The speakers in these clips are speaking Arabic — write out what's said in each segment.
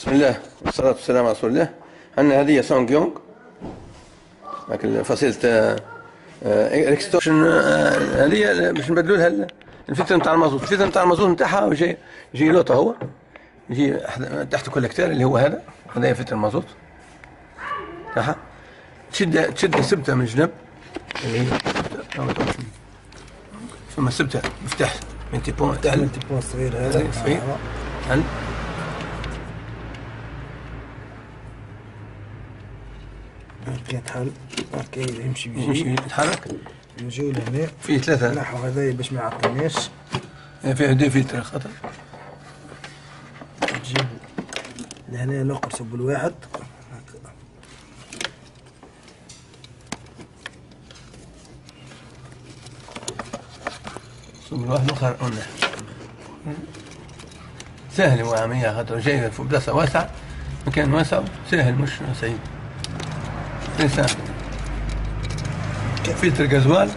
بسم الله والصلاة والسلام على رسول الله. عندنا هذه سانغ يونغ فصيلة ريكستون، هذه باش نبدلوا لها الفلتر نتاع المازوت. الفلتر نتاع المازوت نتاعها يجي لوطا، هو يجي تحت الكولكتير اللي هو هذا فلتر المازوت نتاعها. تشد السبته من الجنب اللي هي ثم السبته مفتاح من تيبون تاع التيبون صغير هذا صغير عند هاكا يتحرك، هاكا يمشي ويجي يتحرك ويجيو لهنا فيه ثلاثة نحو هذايا باش ما يعطيناش فيه دي فلتر خاطر تجيب لهنا نقرصو بالواحد هاكا نقرصو بالواحد وخر قلنا سهل وعملية خاطر جاي في بلاصة واسعة، مكان واسع سهل مش صعيب. فلتر غازوال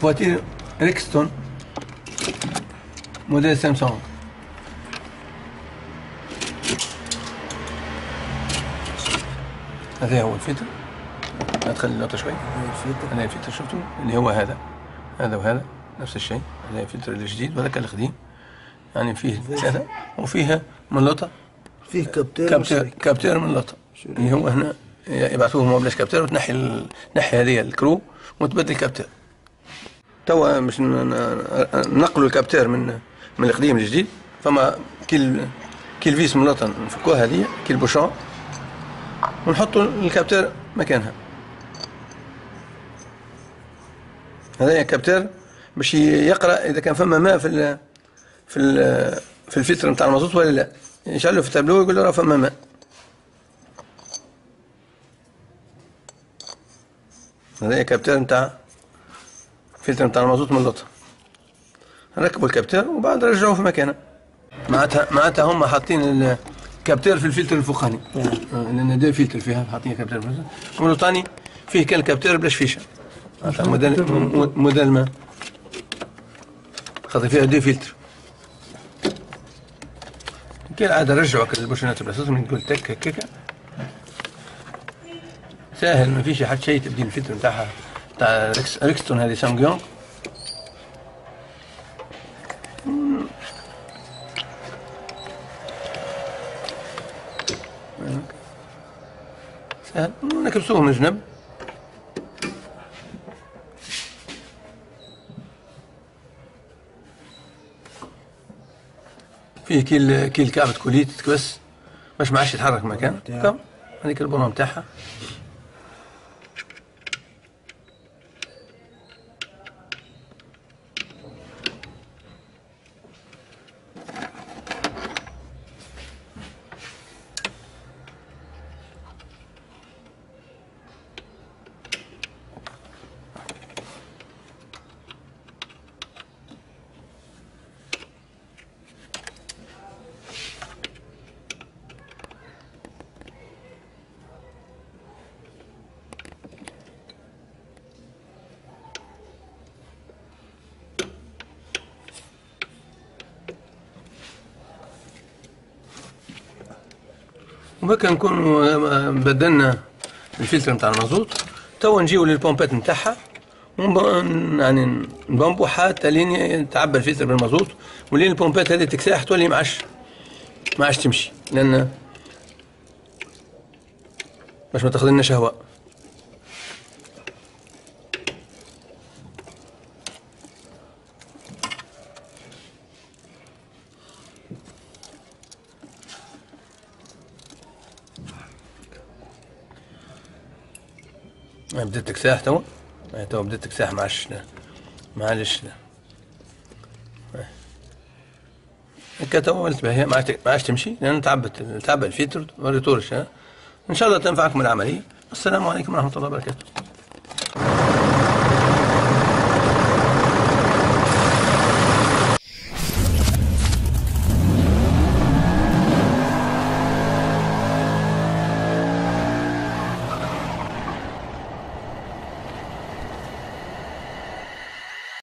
فواتير ريكستون موديل سامسونج. هذا هو الفلتر، ندخل اللوطة شوي. هذا الفلتر شفتوا اللي هو هذا وهذا نفس الشيء. هذا الفلتر الجديد وهذاك القديم، يعني فيه ثلاثة وفيه من لوطة، فيه كابتير من لوطة اللي هو هنا يبعثوه هما بلاش كابتير وتنحي هذه الكرو وتبدل الكابتير. توا باش نقلوا الكابتير من القديم للجديد. فما كي الفيس من لوطا نفكوها هذه كي البوشون ونحطوا الكابتير مكانها. هذايا كابتير باش يقرا اذا كان فما ماء في الفلتر نتاع المازوت ولا لا، يشعلو في التابلو ويقول له راه فما ماء. هذايا كابتير نتاع فلتر نتاع المازوت من لوطا. نركبوا الكابتير وبعد نرجعوه في مكانه. معناتها هما حاطين الكابتير في الفلتر الفوقاني، لأن دي فلتر فيها حاطين كابتير. كل ثاني فيه كان كابتير بلاش فيشه، معناتها موديل ما خاطر فيها دي فلتر. كالعادة نرجعوا البوشونات بلاصتهم، نقول تك هكاك ساهل، ما فيش حتى شيء تبديل الفلتر نتاعها تاع ريكستون. هذه سانغ يونغ ساهل، نكبسوه من جنب فيه كيل كعبة كوليت تتكبس باش ما عادش يتحرك مكان. كم هذيك البونة نتاعها وهكا نكونوا بدلنا الفلتر نتاع المازوت. توا نجيو للبومبات نتاعها يعني نبومبو حتى لين يتعبى الفلتر بالمازوت، ولين البومبات هذه تكساح تولي ما عادش تمشي، لأن باش ما تاخذلناش هواء. بدات تكساح توا بدات تكساح معلش هكا توا ولات باهية، ما عادش تمشي لأن تعبت الفلتر ما ريتورش. إن شاء الله تنفعكم العملية. السلام عليكم ورحمة الله وبركاته.